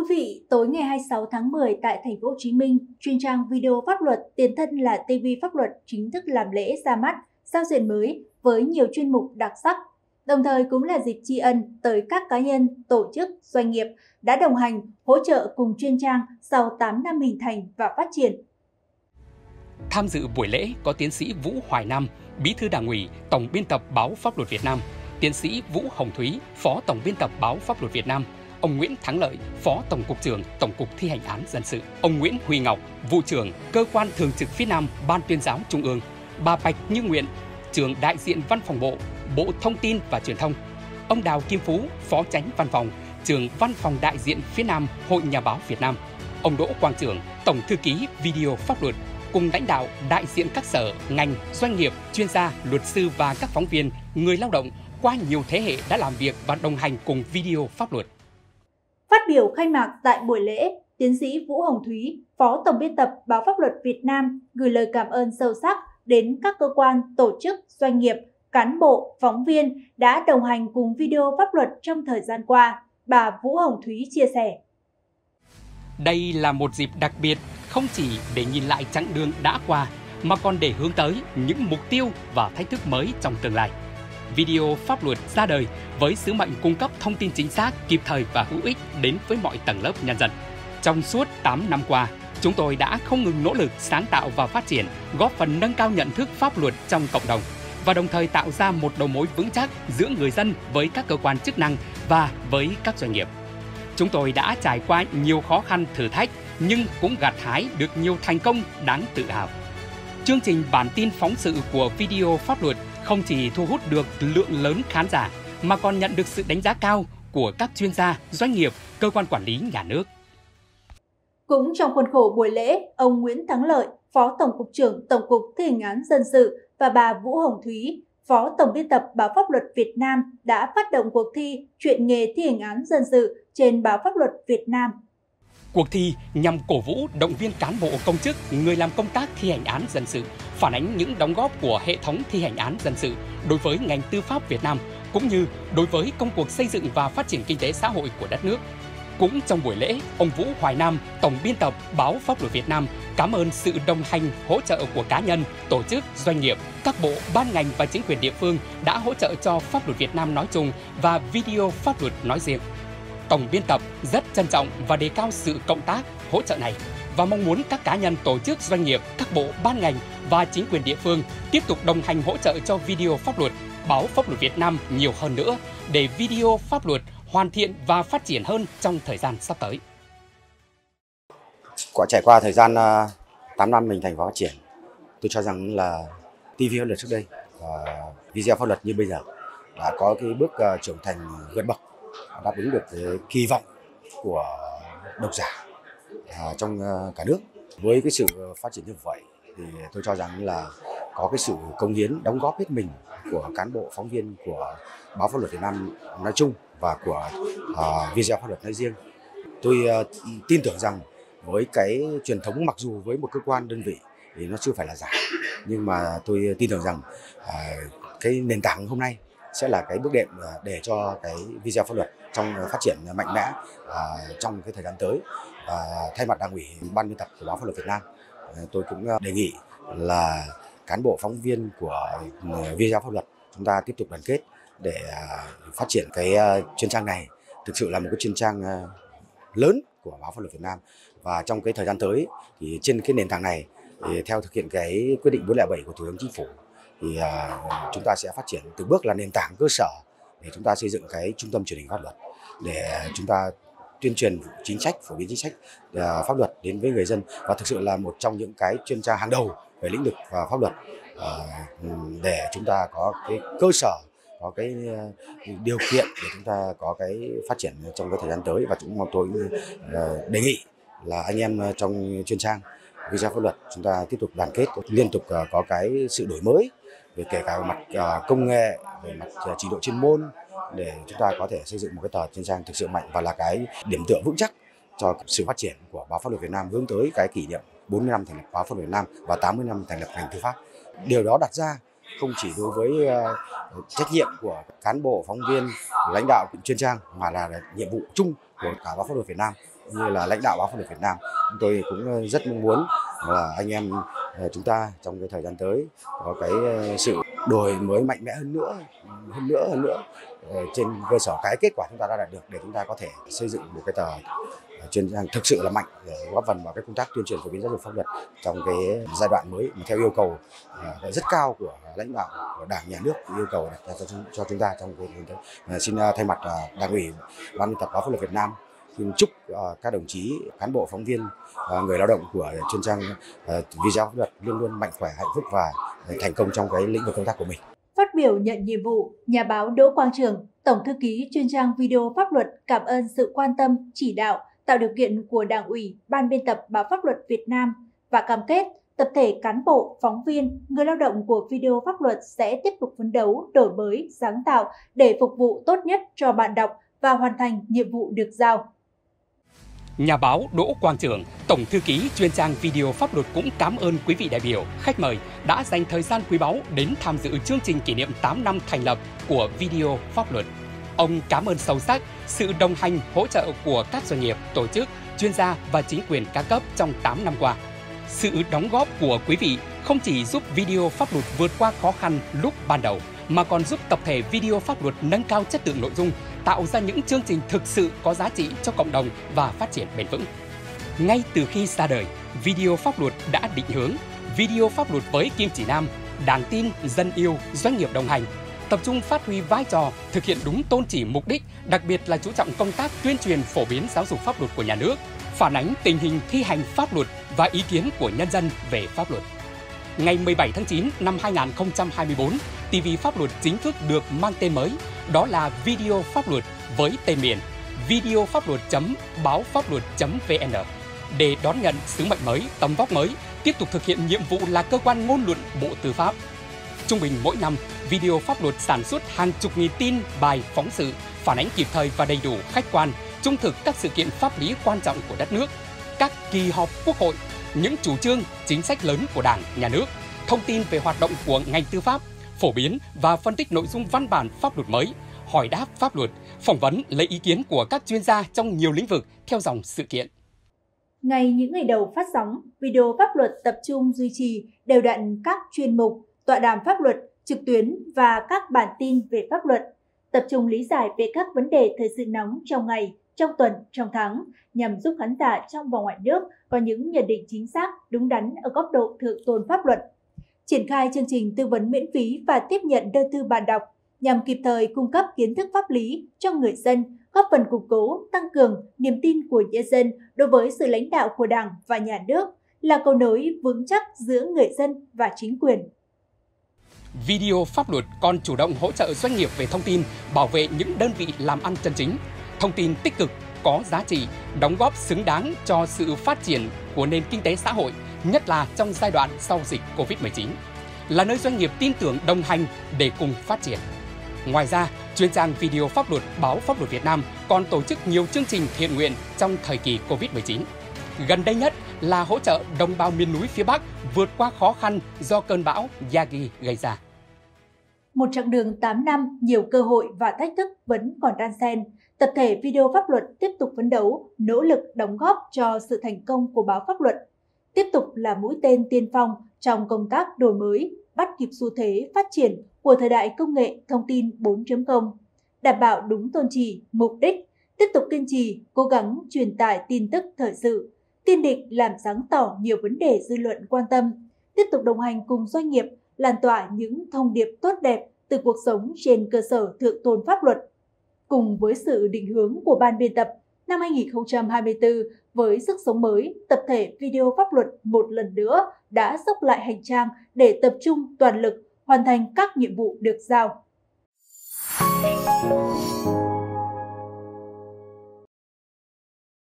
quý vị, tối ngày 26 tháng 10 tại Thành phố Hồ Chí Minh, chuyên trang Video Pháp luật tiền thân là TV Pháp luật chính thức làm lễ ra mắt giao diện mới với nhiều chuyên mục đặc sắc. Đồng thời cũng là dịp tri ân tới các cá nhân, tổ chức, doanh nghiệp đã đồng hành, hỗ trợ cùng chuyên trang sau 8 năm hình thành và phát triển. Tham dự buổi lễ có tiến sĩ Vũ Hoài Nam, Bí thư Đảng ủy, Tổng biên tập Báo Pháp luật Việt Nam, tiến sĩ Vũ Hồng Thúy, Phó Tổng biên tập Báo Pháp luật Việt Nam, ông Nguyễn Thắng Lợi, Phó Tổng cục trưởng Tổng cục Thi hành án Dân sự, ông Nguyễn Huy Ngọc, Vụ trưởng Cơ quan Thường trực phía Nam Ban Tuyên giáo Trung ương, bà Bạch Như Nguyễn, trưởng đại diện Văn phòng Bộ, Bộ Thông tin và Truyền thông, ông Đào Kim Phú, Phó Chánh Văn phòng, trưởng Văn phòng đại diện phía Nam Hội Nhà báo Việt Nam, ông Đỗ Quang Trường, Tổng thư ký Video Pháp luật, cùng lãnh đạo đại diện các sở, ngành, doanh nghiệp, chuyên gia, luật sư và các phóng viên, người lao động qua nhiều thế hệ đã làm việc và đồng hành cùng Video Pháp luật. Phát biểu khai mạc tại buổi lễ, tiến sĩ Vũ Hồng Thúy, Phó Tổng biên tập Báo Pháp luật Việt Nam gửi lời cảm ơn sâu sắc đến các cơ quan, tổ chức, doanh nghiệp, cán bộ, phóng viên đã đồng hành cùng Video Pháp luật trong thời gian qua. Bà Vũ Hồng Thúy chia sẻ. Đây là một dịp đặc biệt không chỉ để nhìn lại chặng đường đã qua mà còn để hướng tới những mục tiêu và thách thức mới trong tương lai. Video Pháp luật ra đời với sứ mệnh cung cấp thông tin chính xác, kịp thời và hữu ích đến với mọi tầng lớp nhân dân. Trong suốt 8 năm qua, chúng tôi đã không ngừng nỗ lực sáng tạo và phát triển, góp phần nâng cao nhận thức pháp luật trong cộng đồng và đồng thời tạo ra một đầu mối vững chắc giữa người dân với các cơ quan chức năng và với các doanh nghiệp. Chúng tôi đã trải qua nhiều khó khăn thử thách nhưng cũng gặt hái được nhiều thành công đáng tự hào. Chương trình bản tin phóng sự của Video Pháp luật không chỉ thu hút được lượng lớn khán giả mà còn nhận được sự đánh giá cao của các chuyên gia, doanh nghiệp, cơ quan quản lý nhà nước. Cũng trong khuôn khổ buổi lễ, ông Nguyễn Thắng Lợi, Phó Tổng cục trưởng Tổng cục Thi hành án Dân sự và bà Vũ Hồng Thúy, Phó Tổng biên tập Báo Pháp luật Việt Nam đã phát động cuộc thi Chuyện nghề thi hành án dân sự trên Báo Pháp luật Việt Nam. Cuộc thi nhằm cổ vũ động viên cán bộ công chức, người làm công tác thi hành án dân sự, phản ánh những đóng góp của hệ thống thi hành án dân sự đối với ngành tư pháp Việt Nam, cũng như đối với công cuộc xây dựng và phát triển kinh tế xã hội của đất nước. Cũng trong buổi lễ, ông Vũ Hoài Nam, Tổng biên tập Báo Pháp luật Việt Nam, cảm ơn sự đồng hành, hỗ trợ của cá nhân, tổ chức, doanh nghiệp, các bộ, ban ngành và chính quyền địa phương đã hỗ trợ cho Pháp luật Việt Nam nói chung và Video Pháp luật nói riêng. Tổng biên tập rất trân trọng và đề cao sự cộng tác, hỗ trợ này và mong muốn các cá nhân, tổ chức, doanh nghiệp, các bộ, ban ngành và chính quyền địa phương tiếp tục đồng hành hỗ trợ cho Video Pháp luật, Báo Pháp luật Việt Nam nhiều hơn nữa để Video Pháp luật hoàn thiện và phát triển hơn trong thời gian sắp tới. Trải qua thời gian 8 năm hình thành và phát triển, tôi cho rằng là TV Pháp luật trước đây và Video Pháp luật như bây giờ đã có cái bước trưởng thành vượt bậc, đáp ứng được cái kỳ vọng của độc giả trong cả nước. Với cái sự phát triển như vậy thì tôi cho rằng là có cái sự cống hiến, đóng góp hết mình của cán bộ, phóng viên của Báo Pháp luật Việt Nam nói chung và của Video Pháp luật nói riêng. Tôi tin tưởng rằng với cái truyền thống, mặc dù với một cơ quan đơn vị thì nó chưa phải là giả, nhưng mà tôi tin tưởng rằng cái nền tảng hôm nay sẽ là cái bước đệm để cho cái Video Pháp luật trong phát triển mạnh mẽ trong cái thời gian tới. Thay mặt Đảng ủy, Ban biên tập của Báo Pháp luật Việt Nam, tôi cũng đề nghị là cán bộ, phóng viên của Video Pháp luật chúng ta tiếp tục đoàn kết để phát triển cái chuyên trang này. Thực sự là một cái chuyên trang lớn của Báo Pháp luật Việt Nam, và trong cái thời gian tới thì trên cái nền tảng này thì theo thực hiện cái quyết định 407 của Thủ tướng Chính phủ thì chúng ta sẽ phát triển từng bước là nền tảng cơ sở để chúng ta xây dựng cái trung tâm truyền hình pháp luật, để chúng ta tuyên truyền chính sách, phổ biến chính sách pháp luật đến với người dân, và thực sự là một trong những cái chuyên trang hàng đầu về lĩnh vực và pháp luật để chúng ta có cái cơ sở, có cái điều kiện để chúng ta có cái phát triển trong cái thời gian tới. Và chúng tôi đề nghị là anh em trong chuyên trang Video Pháp luật chúng ta tiếp tục đoàn kết, liên tục có cái sự đổi mới về kể cả mặt công nghệ, về mặt trình độ chuyên môn, để chúng ta có thể xây dựng một cái tờ chuyên trang thực sự mạnh và là cái điểm tựa vững chắc cho sự phát triển của Báo Pháp luật Việt Nam hướng tới cái kỷ niệm 40 năm thành lập Báo Pháp luật Việt Nam và 80 năm thành lập ngành tư pháp. Điều đó đặt ra không chỉ đối với trách nhiệm của cán bộ, phóng viên, lãnh đạo chuyên trang mà là nhiệm vụ chung của cả Báo Pháp luật Việt Nam như là lãnh đạo Báo Pháp luật Việt Nam. Chúng tôi cũng rất mong muốn là anh em chúng ta trong cái thời gian tới có cái sự đổi mới mạnh mẽ hơn nữa trên cơ sở cái kết quả chúng ta đã đạt được để chúng ta có thể xây dựng một cái tờ chuyên trang thực sự là mạnh để góp phần vào cái công tác tuyên truyền phổ biến giáo dục pháp luật trong cái giai đoạn mới mà theo yêu cầu rất cao của lãnh đạo của Đảng, Nhà nước yêu cầu đặt cho chúng ta trong cái hướng tới. Xin thay mặt Đảng ủy, Ban Tập Báo Pháp luật Việt Nam xin chúc các đồng chí cán bộ, phóng viên, người lao động của chuyên trang Video Pháp luật luôn luôn mạnh khỏe, hạnh phúc và thành công trong cái lĩnh vực công tác của mình. Phát biểu nhận nhiệm vụ, nhà báo Đỗ Quang Trường, Tổng thư ký chuyên trang Video Pháp luật cảm ơn sự quan tâm, chỉ đạo, tạo điều kiện của Đảng ủy, Ban biên tập Báo Pháp luật Việt Nam và cam kết tập thể cán bộ, phóng viên, người lao động của Video Pháp luật sẽ tiếp tục phấn đấu, đổi mới, sáng tạo để phục vụ tốt nhất cho bạn đọc và hoàn thành nhiệm vụ được giao. Nhà báo Đỗ Quang Trường, Tổng thư ký chuyên trang Video Pháp luật cũng cảm ơn quý vị đại biểu, khách mời đã dành thời gian quý báu đến tham dự chương trình kỷ niệm 8 năm thành lập của Video Pháp luật. Ông cảm ơn sâu sắc sự đồng hành, hỗ trợ của các doanh nghiệp, tổ chức, chuyên gia và chính quyền các cấp trong 8 năm qua. Sự đóng góp của quý vị không chỉ giúp Video Pháp luật vượt qua khó khăn lúc ban đầu, mà còn giúp tập thể Video Pháp luật nâng cao chất lượng nội dung, tạo ra những chương trình thực sự có giá trị cho cộng đồng và phát triển bền vững. Ngay từ khi ra đời, Video Pháp luật đã định hướng Video Pháp luật với kim chỉ nam, đáng tin, dân yêu, doanh nghiệp đồng hành, tập trung phát huy vai trò, thực hiện đúng tôn chỉ mục đích, đặc biệt là chú trọng công tác tuyên truyền phổ biến giáo dục pháp luật của nhà nước, phản ánh tình hình thi hành pháp luật và ý kiến của nhân dân về pháp luật. Ngày 17 tháng 9 năm 2024, TV Pháp luật chính thức được mang tên mới, đó là Video Pháp luật với tên miền videofapluot.baophapluot.vn để đón nhận sứ mệnh mới, tầm vóc mới, tiếp tục thực hiện nhiệm vụ là cơ quan ngôn luận Bộ Tư pháp. Trung bình mỗi năm, Video Pháp luật sản xuất hàng chục nghìn tin, bài, phóng sự, phản ánh kịp thời và đầy đủ, khách quan, trung thực các sự kiện pháp lý quan trọng của đất nước, các kỳ họp Quốc hội, những chủ trương, chính sách lớn của Đảng, Nhà nước, thông tin về hoạt động của ngành tư pháp, phổ biến và phân tích nội dung văn bản pháp luật mới, hỏi đáp pháp luật, phỏng vấn lấy ý kiến của các chuyên gia trong nhiều lĩnh vực theo dòng sự kiện. Ngay những ngày đầu phát sóng, Video Pháp luật tập trung duy trì đều đặn các chuyên mục, tọa đàm pháp luật, trực tuyến và các bản tin về pháp luật, tập trung lý giải về các vấn đề thời sự nóng trong ngày, trong tuần, trong tháng, nhằm giúp khán giả trong và ngoài nước có những nhận định chính xác, đúng đắn ở góc độ thượng tôn pháp luật. Triển khai chương trình tư vấn miễn phí và tiếp nhận đơn thư bạn đọc nhằm kịp thời cung cấp kiến thức pháp lý cho người dân, góp phần củng cố, tăng cường niềm tin của nhân dân đối với sự lãnh đạo của Đảng và Nhà nước, là cầu nối vững chắc giữa người dân và chính quyền. Video Pháp luật còn chủ động hỗ trợ doanh nghiệp về thông tin, bảo vệ những đơn vị làm ăn chân chính, thông tin tích cực, có giá trị, đóng góp xứng đáng cho sự phát triển của nền kinh tế xã hội, nhất là trong giai đoạn sau dịch Covid-19, là nơi doanh nghiệp tin tưởng đồng hành để cùng phát triển. Ngoài ra, chuyên trang Video Pháp luật Báo Pháp luật Việt Nam còn tổ chức nhiều chương trình thiện nguyện trong thời kỳ Covid-19. Gần đây nhất là hỗ trợ đồng bào miền núi phía Bắc vượt qua khó khăn do cơn bão Yagi gây ra. Một chặng đường 8 năm, nhiều cơ hội và thách thức vẫn còn đan xen. Tập thể Video Pháp luật tiếp tục phấn đấu, nỗ lực đóng góp cho sự thành công của Báo Pháp luật. Tiếp tục là mũi tên tiên phong trong công tác đổi mới, bắt kịp xu thế phát triển của thời đại công nghệ thông tin 4.0, đảm bảo đúng tôn chỉ, mục đích, tiếp tục kiên trì, cố gắng truyền tải tin tức thời sự, kiên định làm sáng tỏ nhiều vấn đề dư luận quan tâm, tiếp tục đồng hành cùng doanh nghiệp, lan tỏa những thông điệp tốt đẹp từ cuộc sống trên cơ sở thượng tôn pháp luật. Cùng với sự định hướng của Ban biên tập, năm 2024 với sức sống mới, tập thể Video Pháp luật một lần nữa đã dốc lại hành trang để tập trung toàn lực hoàn thành các nhiệm vụ được giao.